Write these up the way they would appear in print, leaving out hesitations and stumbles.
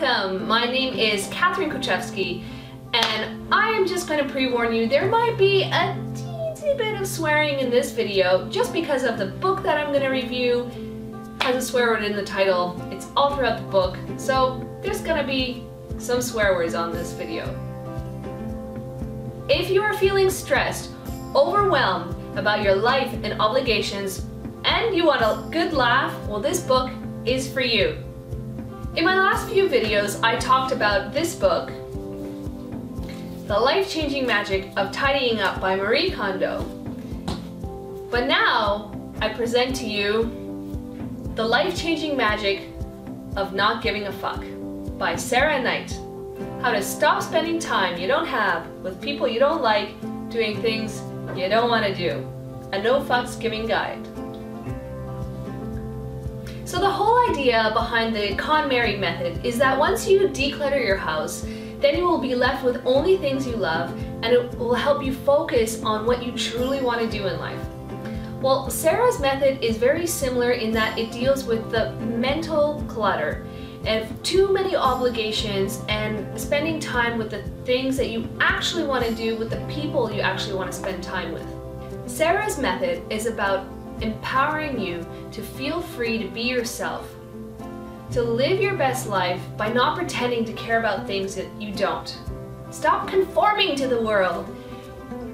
Welcome! My name is Katherine Kuchewski, and I am just going to pre-warn you, there might be a teensy bit of swearing in this video just because of the book that I'm going to review. Has a swear word in the title. It's all throughout the book, so there's going to be some swear words on this video. If you are feeling stressed, overwhelmed about your life and obligations, and you want a good laugh, well, this book is for you. In my last few videos, I talked about this book, The Life-Changing Magic of Tidying Up by Marie Kondo. But now, I present to you The Life-Changing Magic of Not Giving a Fuck by Sarah Knight. How to stop spending time you don't have with people you don't like, doing things you don't want to do. A no-fucks-giving guide. So the whole idea behind the KonMari method is that once you declutter your house, then you will be left with only things you love, and it will help you focus on what you truly want to do in life. Well, Sarah's method is very similar in that it deals with the mental clutter and too many obligations and spending time with the things that you actually want to do with the people you actually want to spend time with. Sarah's method is about empowering you to feel free to be yourself, to live your best life by not pretending to care about things that you don't. Stop conforming to the world.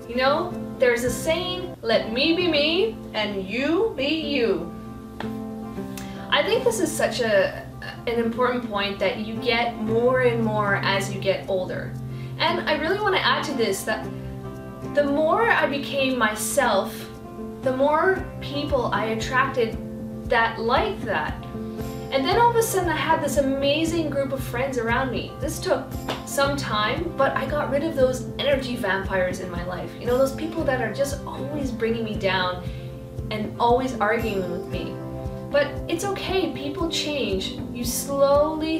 You know, there's a saying, let me be me and you be you. I think this is such an important point that you get more and more as you get older. And I really want to add to this that the more I became myself, the more people I attracted that liked that. And then all of a sudden I had this amazing group of friends around me. This took some time, but I got rid of those energy vampires in my life. You know, those people that are just always bringing me down and always arguing with me. But it's okay, people change. You slowly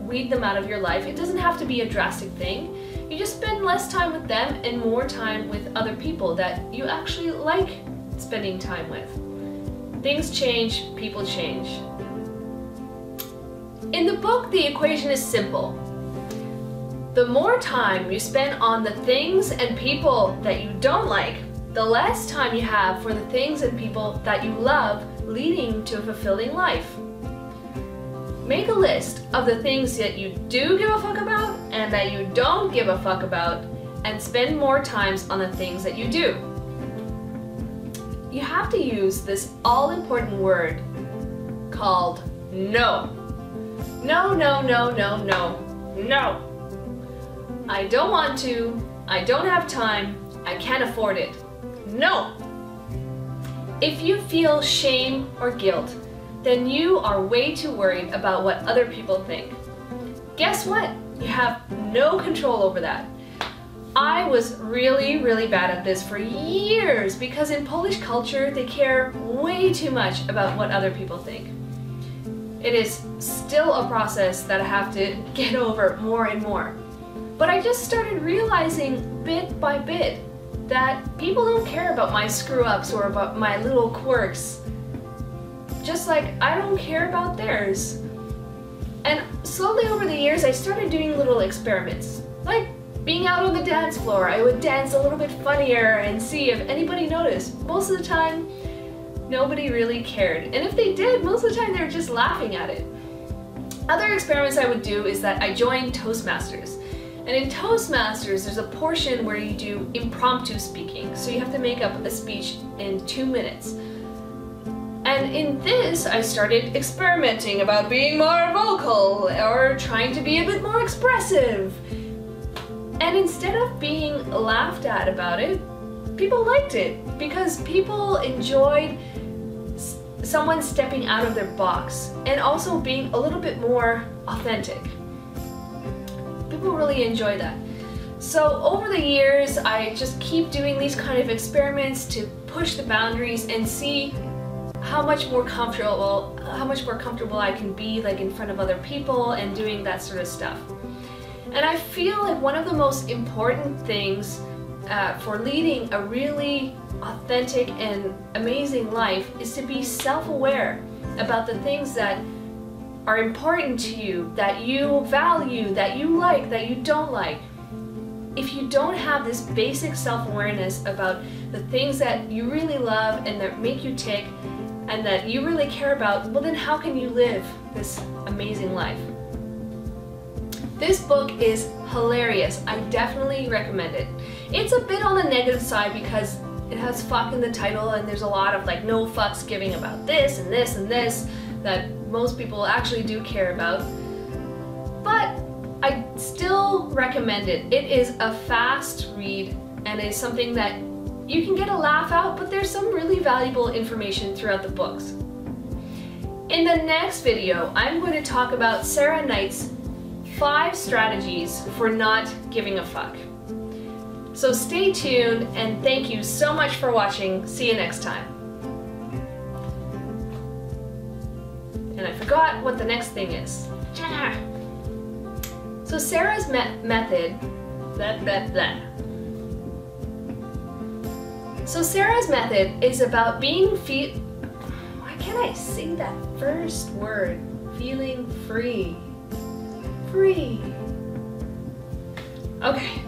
weed them out of your life. It doesn't have to be a drastic thing. You just spend less time with them and more time with other people that you actually like spending time with. Things change, people change. In the book, the equation is simple. The more time you spend on the things and people that you don't like, the less time you have for the things and people that you love, leading to a fulfilling life. Make a list of the things that you do give a fuck about and that you don't give a fuck about, and spend more time on the things that you do. You have to use this all-important word called no. No, no, no, no, no, no. I don't want to, I don't have time, I can't afford it. No. If you feel shame or guilt, then you are way too worried about what other people think. Guess what? You have no control over that. I was really bad at this for years because in Polish culture, they care way too much about what other people think. It is still a process that I have to get over more and more. But I just started realizing bit by bit that people don't care about my screw-ups or about my little quirks. Just like I don't care about theirs. And slowly over the years, I started doing little experiments. Like being out on the dance floor, I would dance a little bit funnier and see if anybody noticed. Most of the time, nobody really cared. And if they did, most of the time they were just laughing at it. Other experiments I would do is that I joined Toastmasters. And in Toastmasters, there's a portion where you do impromptu speaking. So you have to make up a speech in 2 minutes. And in this, I started experimenting about being more vocal or trying to be a bit more expressive. And instead of being laughed at about it, people liked it because people enjoyed someone stepping out of their box and also being a little bit more authentic. People really enjoy that. So over the years, I just keep doing these kind of experiments to push the boundaries and see how much more comfortable I can be, like, in front of other people and doing that sort of stuff. And I feel like one of the most important things for leading a really authentic and amazing life is to be self-aware about the things that are important to you, that you value, that you like, that you don't like. If you don't have this basic self-awareness about the things that you really love and that make you tick and that you really care about, well then how can you live this amazing life? This book is hilarious. I definitely recommend it. It's a bit on the negative side because it has fuck in the title and there's a lot of like no fucks giving about this and this and this that most people actually do care about. But I still recommend it. It is a fast read and is something that you can get a laugh out, but there's some really valuable information throughout the books. In the next video, I'm going to talk about Sarah Knight's 5 strategies for not giving a fuck. So stay tuned and thank you so much for watching. See you next time. And I forgot what the next thing is. So Sarah's method, blah, blah, blah. So Sarah's method is about being free. Why can't I say that first word? Feeling free. Free. Okay.